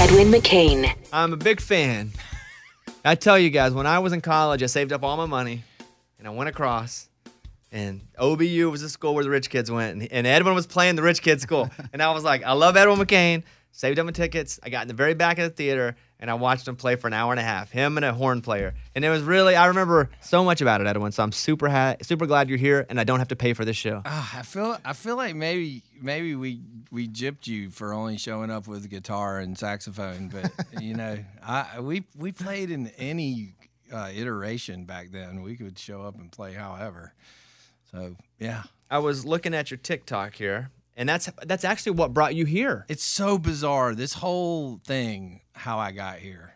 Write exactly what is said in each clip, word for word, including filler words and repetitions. Edwin McCain. I'm a big fan. I tell you guys, when I was in college, I saved up all my money, and I went across, and O B U was the school where the rich kids went, and, and Edwin was playing the rich kids' school. And I was like, I love Edwin McCain. Saved up my tickets. I got in the very back of the theater, and I watched him play for an hour and a half, him and a horn player. And it was really, I remember so much about it, Edwin, so I'm super ha- super glad you're here, and I don't have to pay for this show. Uh, I feel I feel like maybe maybe we we gypped you for only showing up with guitar and saxophone, but, you know, I we we played in any uh, iteration back then. We could show up and play however. So, yeah. I was looking at your TikTok here. And that's that's actually what brought you here. It's so bizarre, this whole thing, how I got here.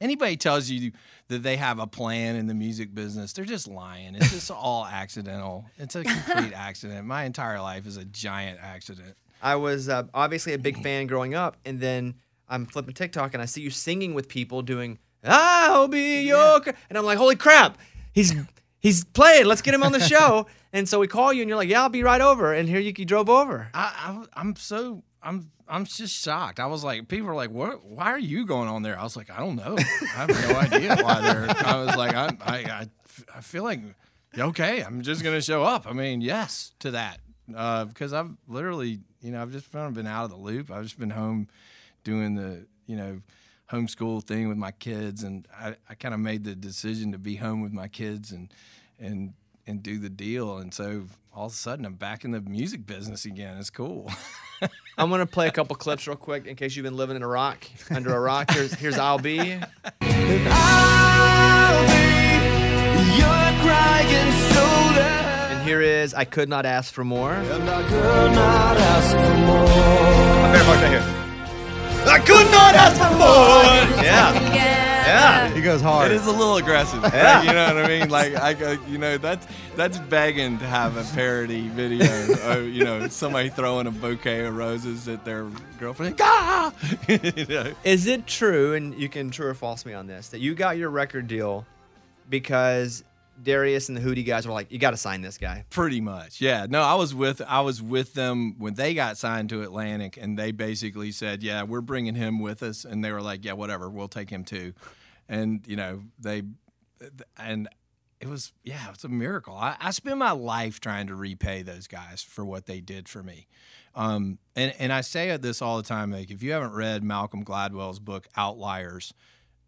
Anybody tells you that they have a plan in the music business, they're just lying. It's just all accidental. It's a complete accident. My entire life is a giant accident. I was uh, obviously a big fan growing up, and then I'm flipping TikTok, and I see you singing with people doing, I'll be your... Yeah. And I'm like, holy crap, he's... He's playing. Let's get him on the show. And so we call you, and you're like, "Yeah, I'll be right over." And here you, you drove over. I, I, I'm so I'm I'm just shocked. I was like, people were like, "What? Why are you going on there?" I was like, "I don't know. I have no idea why they're." I was like, I, I I feel like okay. I'm just gonna show up. I mean, yes to that uh, because I've literally, you know, I've just been out of the loop. I've just been home doing the, you know, homeschool thing with my kids, and I, I kind of made the decision to be home with my kids and and and do the deal, and so all of a sudden I'm back in the music business again. It's cool. I'm gonna play a couple clips real quick in case you've been living in a rock under a rock. Here's here's I'll Be. I'll be your crying soda. And here is I Could Not Ask for More. And I could not ask for more. My favorite part right here. I could not ask for more. Yeah. Yeah. He goes hard. It is a little aggressive. Yeah. Right? You know what I mean? Like, I, you know, that's that's begging to have a parody video of, you know, somebody throwing a bouquet of roses at their girlfriend. Ah! You know? Is it true, and you can true or false me on this, that you got your record deal because Darius and the Hootie guys were like, you got to sign this guy? Pretty much, yeah. No, I was with I was with them when they got signed to Atlantic, and they basically said, yeah, we're bringing him with us, and they were like, yeah, whatever, we'll take him too. And, you know, they and it was, yeah, it's a miracle. I, I spent my life trying to repay those guys for what they did for me. Um, and, and I say this all the time, like, if you haven't read Malcolm Gladwell's book, Outliers,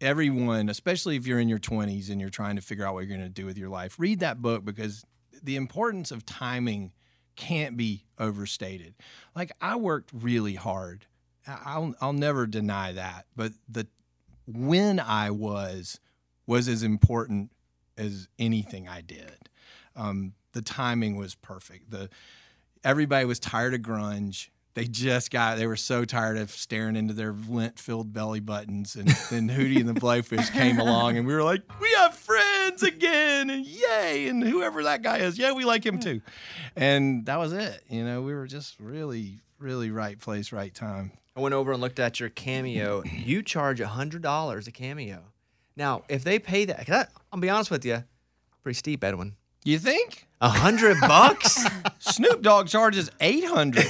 everyone, especially if you're in your twenties and you're trying to figure out what you're going to do with your life, read that book, because the importance of timing can't be overstated. Like, I worked really hard. I'll, I'll never deny that. But the when I was was as important as anything I did. Um, the timing was perfect. The everybody was tired of grunge. They just got, they were so tired of staring into their lint-filled belly buttons. And then Hootie and the Blowfish came along, and we were like, we have friends again, and yay, and whoever that guy is, yeah, we like him too. And that was it. You know, we were just really, really right place, right time. I went over and looked at your Cameo. You charge one hundred dollars a Cameo. Now, if they pay that, I, I'll be honest with you, pretty steep, Edwin. You think? A hundred bucks? Snoop Dogg charges eight hundred.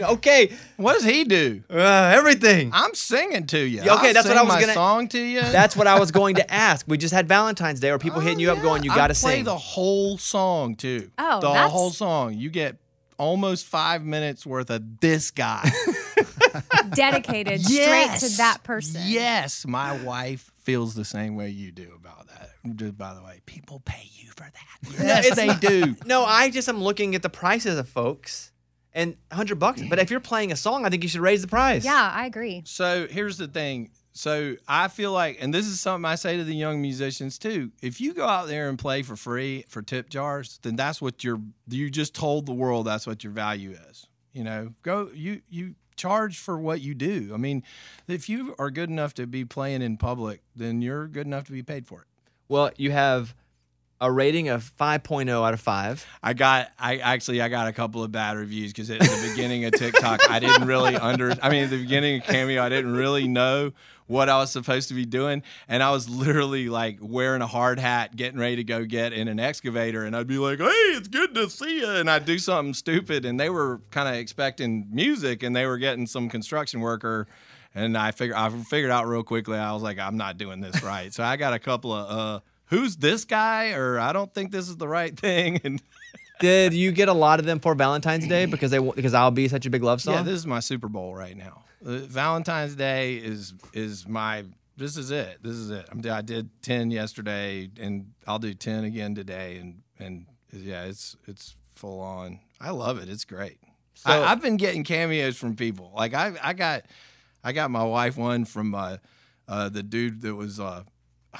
Okay. What does he do? Uh, everything. I'm singing to you. Okay, I'll that's what I was going to song to you. That's what I was going to ask. We just had Valentine's Day, where people oh, hitting you yeah. up going, you got to sing. I play the whole song, too. Oh, The that's... whole song. You get almost five minutes worth of this guy. Dedicated yes. straight to that person. Yes. My wife feels the same way you do about that. Just, by the way, people pay you for that. Yes, they do. No, I just am looking at the prices of folks, and one hundred bucks. But if you're playing a song, I think you should raise the price. Yeah, I agree. So here's the thing. So I feel like, and this is something I say to the young musicians too, if you go out there and play for free for tip jars, then that's what you're, you just told the world that's what your value is. You know, go, you, you, charge for what you do. I mean, if you are good enough to be playing in public, then you're good enough to be paid for it. Well, you have a rating of five point oh out of five. I got, I actually, I got a couple of bad reviews because at the beginning of TikTok, I didn't really under, I mean, at the beginning of Cameo, I didn't really know what I was supposed to be doing. And I was literally like wearing a hard hat, getting ready to go get in an excavator. And I'd be like, hey, it's good to see you. And I'd do something stupid. And they were kind of expecting music and they were getting some construction worker. And I figured, I figured out real quickly, I was like, I'm not doing this right. So I got a couple of, uh, who's this guy? Or I don't think this is the right thing. And did you get a lot of them for Valentine's Day because they because I'll Be such a big love song? Yeah, this is my Super Bowl right now. Uh, Valentine's Day is is my this is it. This is it. I'm, I did ten yesterday, and I'll do ten again today. And and yeah, it's it's full on. I love it. It's great. So, I, I've been getting cameos from people. Like I I got I got my wife one from uh, uh the dude that was uh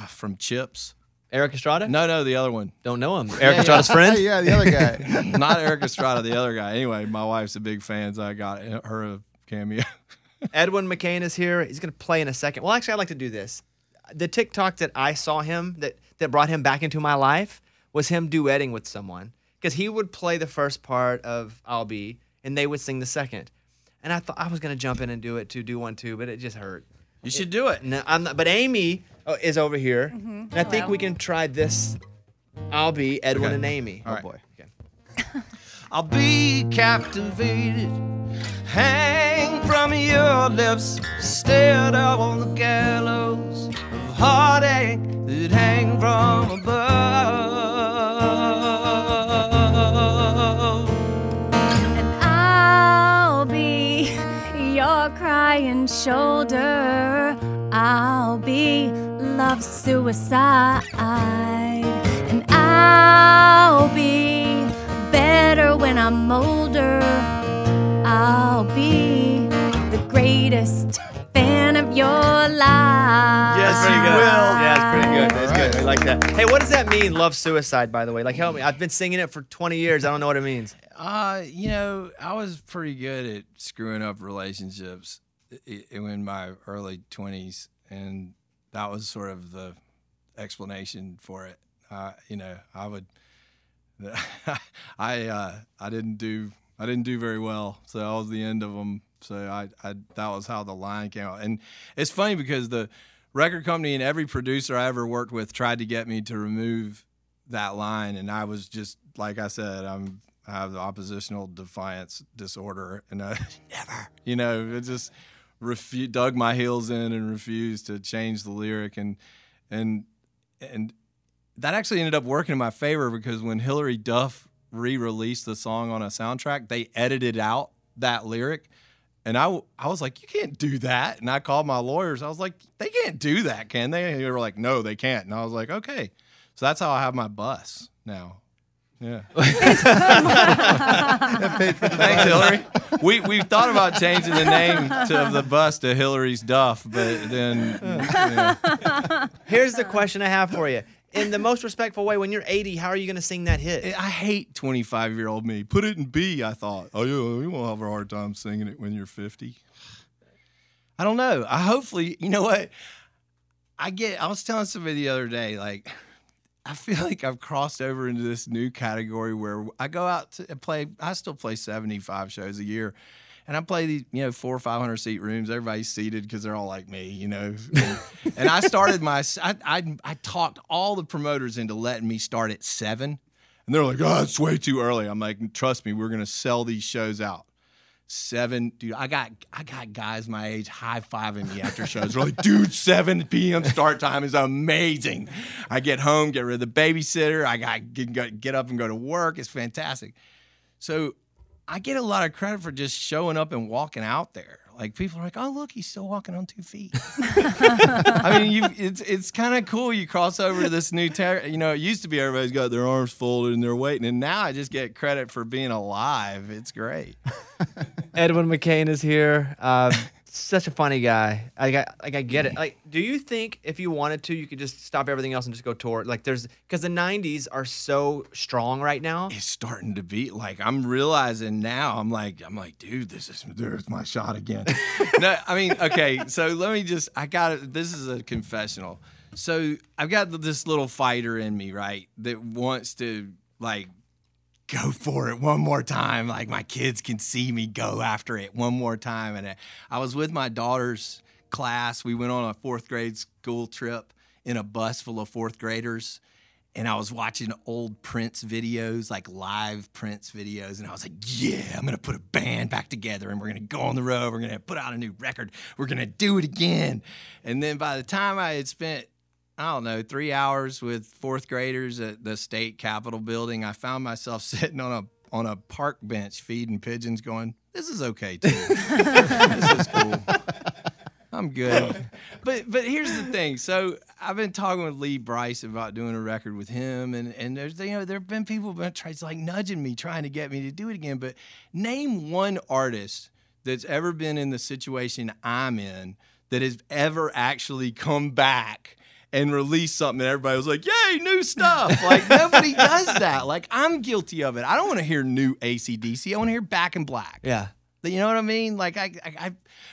from Chips. Eric Estrada? No, no, the other one. Don't know him. Eric yeah, Estrada's yeah. friend? Yeah, the other guy. Not Eric Estrada, the other guy. Anyway, my wife's a big fan, so I got her a cameo. Edwin McCain is here. He's going to play in a second. Well, actually, I'd like to do this. The TikTok that I saw him, that, that brought him back into my life, was him duetting with someone. Because he would play the first part of I'll Be, and they would sing the second. And I thought I was going to jump in and do it, to do one too, but it just hurt. You should do it. No, I'm not, but Amy is over here. Mm-hmm. And I think we can try this. I'll be Edwin okay. and Amy. All oh, right. boy. Okay. I'll be captivated, hang from your lips, stared up on the gallows of heartache that hang from above. And I'll be your crying shoulder. I'll be love suicide, and I'll be better when I'm older. I'll be the greatest fan of your life. Yes, you will. Yeah, it's pretty good. That's right. Good. I like that. Hey, what does that mean, love suicide? By the way, like, help me. I've been singing it for twenty years. I don't know what it means. Uh, you know, I was pretty good at screwing up relationships in my early twenties, and that was sort of the explanation for it. Uh, you know, I would, I uh, I didn't do I didn't do very well, so that was the end of them. So I, I that was how the line came out. And it's funny because the record company and every producer I ever worked with tried to get me to remove that line, and I was just like I said, I'm. I have the oppositional defiance disorder, and I never, you know, it just refu dug my heels in and refused to change the lyric, and and and that actually ended up working in my favor because when Hilary Duff re-released the song on a soundtrack, they edited out that lyric, and I I was like, you can't do that, and I called my lawyers. I was like, they can't do that, can they? And they were like, no, they can't, and I was like, okay, so that's how I have my bus now. Yeah. Thanks, Hillary. We we thought about changing the name of the bus to Hillary's Duff, but then. Yeah. Here's the question I have for you. In the most respectful way, when you're eighty, how are you going to sing that hit? I hate twenty-five-year-old me. Put it in B, I thought. Oh, yeah, you won't have a hard time singing it when you're fifty. I don't know. I hopefully, you know what? I get. I was telling somebody the other day, like. I feel like I've crossed over into this new category where I go out to play. I still play seventy-five shows a year, and I play these, you know, four or five hundred seat rooms. Everybody's seated because they're all like me, you know. And I started my, I, I, I talked all the promoters into letting me start at seven, and they're like, "Oh, it's way too early." I'm like, "Trust me, we're gonna sell these shows out." Seven, dude. I got, I got guys my age high fiving me after shows. They're like, dude, seven p m start time is amazing. I get home, get rid of the babysitter. I got get, get up and go to work. It's fantastic. So I get a lot of credit for just showing up and walking out there. Like people are like, oh look, he's still walking on two feet. I mean, you've, it's it's kind of cool. You cross over to this new ter you know, it used to be everybody's got their arms folded and they're waiting, and now I just get credit for being alive. It's great. Edwin McCain is here. Uh, such a funny guy. I got, like I get it. Like, do you think if you wanted to, you could just stop everything else and just go tour? Like, there's because the nineties are so strong right now. It's starting to be like I'm realizing now. I'm like I'm like, dude, this is there's my shot again. No, I mean, okay. So let me just. I got it. This is a confessional. So I've got this little fighter in me, right, that wants to, like, go for it one more time. Like, my kids can see me go after it one more time. And I was with my daughter's class. We went on a fourth grade school trip in a bus full of fourth graders. And I was watching old Prince videos, like live Prince videos. And I was like, yeah, I'm going to put a band back together. And we're going to go on the road. We're going to put out a new record. We're going to do it again. And then by the time I had spent, I don't know, three hours with fourth graders at the state capitol building, I found myself sitting on a on a park bench feeding pigeons going, this is okay, too. This is cool. I'm good. But but here's the thing. So I've been talking with Lee Brice about doing a record with him, and, and there's, you know, there have been people who've been trying, like, nudging me, trying to get me to do it again. But name one artist that's ever been in the situation I'm in that has ever actually come back and release something and everybody was like, yay, new stuff. Like, nobody does that. Like, I'm guilty of it. I don't want to hear new A C D C. I want to hear Back in Black. Yeah. You know what I mean? Like, I, I, I,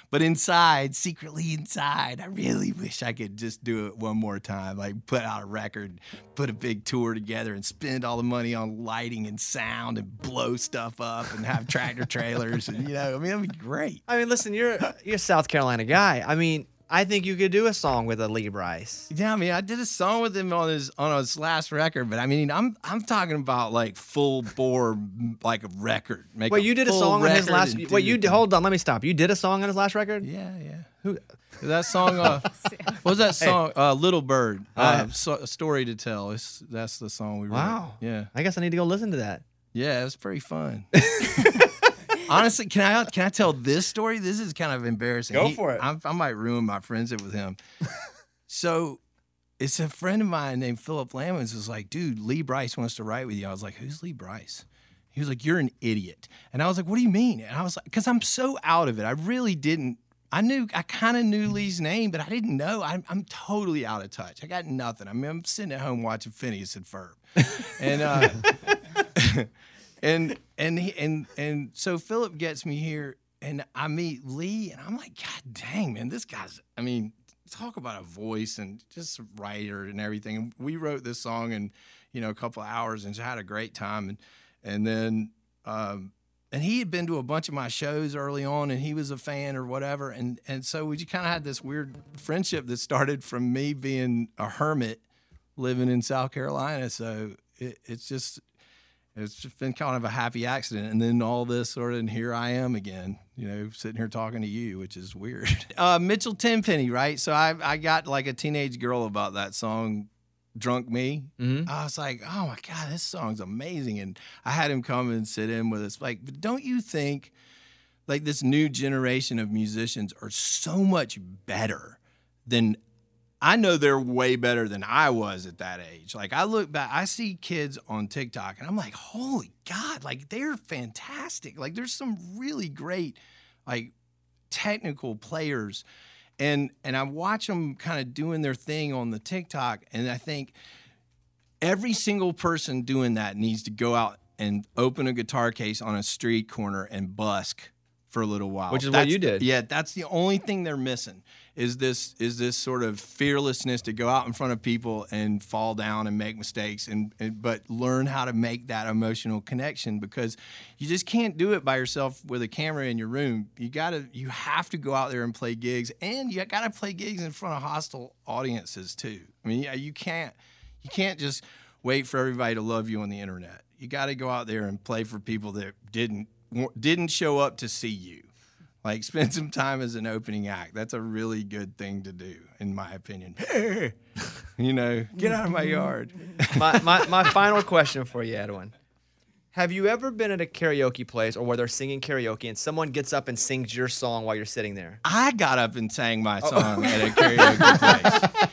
but inside, secretly inside, I really wish I could just do it one more time. Like, put out a record, put a big tour together, and spend all the money on lighting and sound and blow stuff up and have tractor trailers. And, you know, I mean, that'd be great. I mean, listen, you're, you're a South Carolina guy. I mean, I think you could do a song with a Lee Brice. Yeah, I mean, I did a song with him on his on his last record, but I mean, I'm I'm talking about like full bore, like a record. Make well, you did a song on his last. Wait, you did, hold on, let me stop. You did a song on his last record? Yeah, yeah. Who? That song. Uh, what was that song? Hey. Uh, Little Bird. Uh, uh, so, a story to tell. It's, that's the song we wrote. Wow. Yeah. I guess I need to go listen to that. Yeah, it was pretty fun. Honestly, can I can I tell this story? This is kind of embarrassing. Go he, for it. I, I might ruin my friendship with him. So, it's a friend of mine named Philip Lamons was like, dude, Lee Brice wants to write with you. I was like, who's Lee Brice? He was like, you're an idiot. And I was like, what do you mean? And I was like, because I'm so out of it. I really didn't. I knew, I kind of knew Lee's name, but I didn't know. I'm, I'm totally out of touch. I got nothing. I mean, I'm sitting at home watching Phineas and Ferb. And, uh, And and he, and and so Philip gets me here, and I meet Lee, and I'm like, God dang, man, this guy's, I mean, talk about a voice and just a writer and everything. And we wrote this song in, you know, a couple of hours, and just had a great time. And and then um, and he had been to a bunch of my shows early on, and he was a fan or whatever. And and so we just kind of had this weird friendship that started from me being a hermit living in South Carolina. So it, it's just. It's just been kind of a happy accident. And then all this sort of, and here I am again, you know, sitting here talking to you, which is weird. Uh, Mitchell Tenpenny, right? So I, I got like a teenage girl about that song, Drunk Me. Mm-hmm. I was like, oh my God, this song's amazing. And I had him come and sit in with us. Like, but don't you think like this new generation of musicians are so much better than I know they're way better than I was at that age. Like, I look back, I see kids on TikTok, and I'm like, holy God, like, they're fantastic. Like, there's some really great, like, technical players. And and I watch them kind of doing their thing on the TikTok, and I think every single person doing that needs to go out and open a guitar case on a street corner and busk for a little while. Which is that's, what you did. Yeah, that's the only thing they're missing is this is this sort of fearlessness to go out in front of people and fall down and make mistakes and, and but learn how to make that emotional connection, because you just can't do it by yourself with a camera in your room. You gotta you have to go out there and play gigs, and you gotta play gigs in front of hostile audiences too. I mean, yeah, you can't you can't just wait for everybody to love you on the internet. You gotta go out there and play for people that didn't didn't show up to see you. Like, spend some time as an opening act. That's a really good thing to do, in my opinion. You know, get out of my yard. my, my, my final question for you, Edwin. Have you ever been at a karaoke place or where they're singing karaoke and someone gets up and sings your song while you're sitting there? I got up and sang my song oh. at a karaoke place.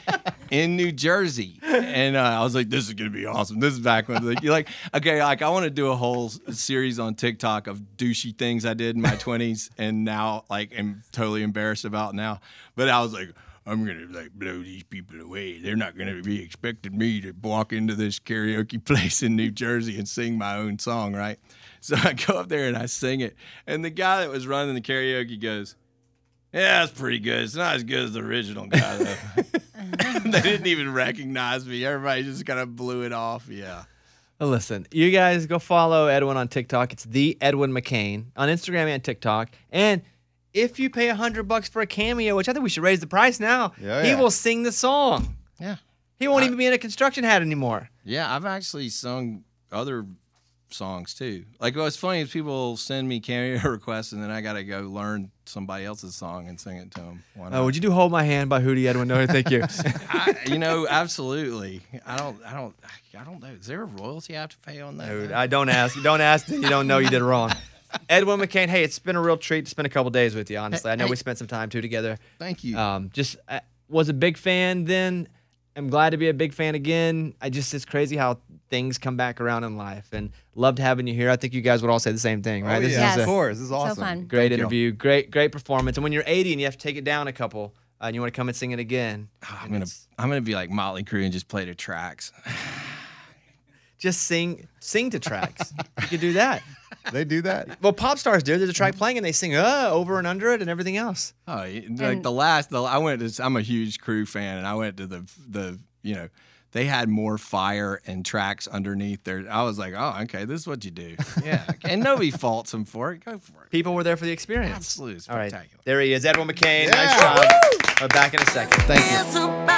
In New Jersey, and uh, I was like, "This is gonna be awesome." This is back when like, you're like, "Okay, like I want to do a whole series on TikTok of douchey things I did in my twenties, and now like I'm totally embarrassed about now." But I was like, "I'm gonna like blow these people away. They're not gonna be expecting me to walk into this karaoke place in New Jersey and sing my own song, right?" So I go up there and I sing it, and the guy that was running the karaoke goes, "Yeah, that's pretty good. It's not as good as the original guy though." They didn't even recognize me. Everybody just kind of blew it off. Yeah. Well, listen, you guys go follow Edwin on TikTok. It's the Edwin McCain on Instagram and TikTok. And if you pay a hundred bucks for a cameo, which I think we should raise the price now, yeah, yeah. he will sing the song. Yeah. He won't I, even be in a construction hat anymore. Yeah, I've actually sung other songs too. Like, what's funny is people send me cameo requests, and then I gotta go learn somebody else's song and sing it to them. Oh, would you do "Hold My Hand" by Hootie, Edwin? No, thank you. I, you know, absolutely. I don't. I don't. I don't know. Is there a royalty I have to pay on that? Dude, I don't ask. Don't ask. You don't know. You did wrong. Edwin McCain, hey, it's been a real treat to spend a couple days with you. Honestly, hey, I know hey, we spent some time too together. Thank you. Um, just I was a big fan then. I'm glad to be a big fan again. I just, it's crazy how things come back around in life, and loved having you here. I think you guys would all say the same thing, right? Oh, yeah. This yes. is a, of course. This is awesome. So fun. Great Thank interview. You. Great, great performance. And when you're eighty and you have to take it down a couple, uh, and you want to come and sing it again. Oh, I'm gonna, I'm gonna be like Motley Crue and just play to tracks. Just sing, sing to tracks. You could do that. They do that. Well, pop stars do. There's a track playing, and they sing uh, over and under it, and everything else. Oh, like and, the last. The, I went to. I'm a huge Crew fan, and I went to the the. You know, they had more fire and tracks underneath there. I was like, oh, okay, this is what you do. Yeah, and nobody faults him for it. Go for it. People were there for the experience. Absolutely spectacular. All right. There he is, Edwin McCain. Yeah. Nice job. Woo! We're back in a second. Thank you.